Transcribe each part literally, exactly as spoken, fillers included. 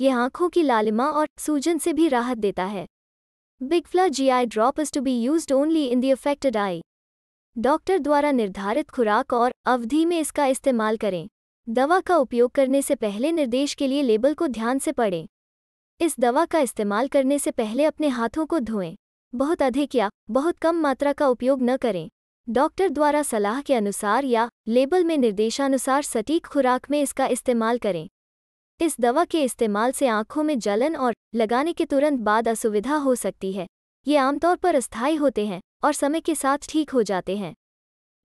यह आँखों की लालिमा और सूजन से भी राहत देता है। Bigflur G eye drop is to be used only in the affected eye. Doctor द्वारा निर्धारित खुराक और अवधि में इसका इस्तेमाल करें। दवा का उपयोग करने से पहले निर्देश के लिए लेबल को ध्यान से पढ़ें। इस दवा का इस्तेमाल करने से पहले अपने हाथों को धोएं। बहुत अधिक या बहुत कम मात्रा का उपयोग न करें। डॉक्टर द्वारा सलाह के अनुसार या लेबल में निर्देशानुसार सटीक खुराक में इसका इस्तेमाल करें। इस दवा के इस्तेमाल से आँखों में जलन और लगाने के तुरंत बाद असुविधा हो सकती है। ये आमतौर पर अस्थायी होते हैं और समय के साथ ठीक हो जाते हैं।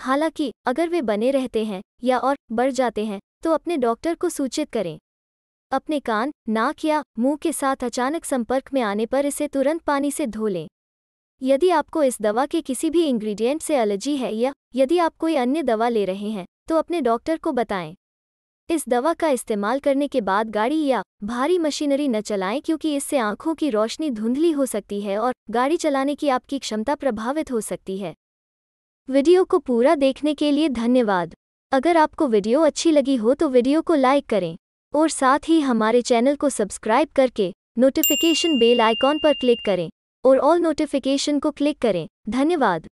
हालांकि अगर वे बने रहते हैं या और बढ़ जाते हैं तो अपने डॉक्टर को सूचित करें। अपने कान, नाक या मुंह के साथ अचानक संपर्क में आने पर इसे तुरंत पानी से धो लें। यदि आपको इस दवा के किसी भी इंग्रेडिएंट से एलर्जी है या यदि आप कोई अन्य दवा ले रहे हैं तो अपने डॉक्टर को बताएं। इस दवा का इस्तेमाल करने के बाद गाड़ी या भारी मशीनरी न चलाएं, क्योंकि इससे आँखों की रोशनी धुंधली हो सकती है और गाड़ी चलाने की आपकी क्षमता प्रभावित हो सकती है। वीडियो को पूरा देखने के लिए धन्यवाद। अगर आपको वीडियो अच्छी लगी हो तो वीडियो को लाइक करें और साथ ही हमारे चैनल को सब्सक्राइब करके नोटिफिकेशन बेल आइकॉन पर क्लिक करें और ऑल नोटिफिकेशन को क्लिक करें। धन्यवाद।